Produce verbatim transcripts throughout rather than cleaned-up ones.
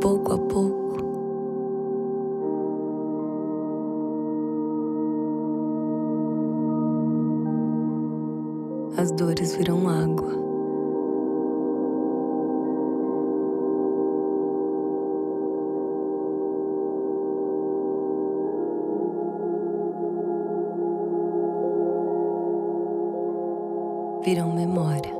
Pouco a pouco, as dores viram água, viram memória.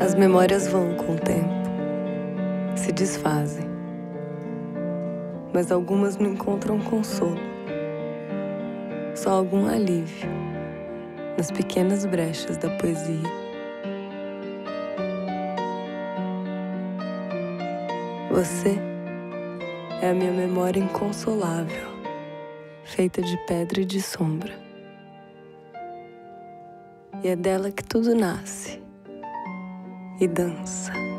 As memórias vão com o tempo, se desfazem, mas algumas não encontram consolo, só algum alívio nas pequenas brechas da poesia. Você é a minha memória inconsolável, feita de pedra e de sombra, e é dela que tudo nasce e dança.